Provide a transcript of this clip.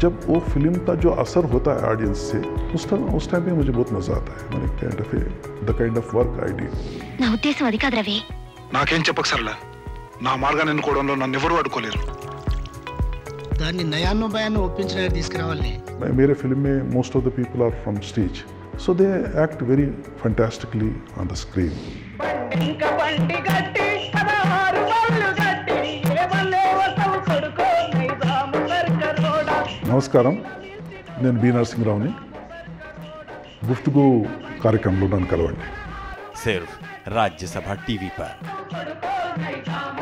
जब वो फिल्म का जो असर होता है ऑडियंस से, उस टाइम पे मुझे बहुत मजा आता है। मैंने kind of work I did. ना उद्देश्य अधिक द्रवे నాకేం చెప్పకసర్లా నా మార్గాన్ని ఎన్నుకోవడంలో నన్ను ఎవరు అడ్డుకోలేరు। దాన్ని నయాను బయాను ఒప్పించడానికి తీసుకురావాలి। मेरे फिल्म में most of the people are from stage, so they act very fantastically on the screen. ఇంకా బండి గట్టి సదారు బల్లు గట్టి ఏమలే వసౌ కొడుకో నిదాం కర్కరోడా। నమస్కారం, నేను బి నర్సింగ్ రావుని। గుఫ్తగూ कार्यक्रम में नन्नु कलवंडी सिर्फ राज्यसभा टीवी पर।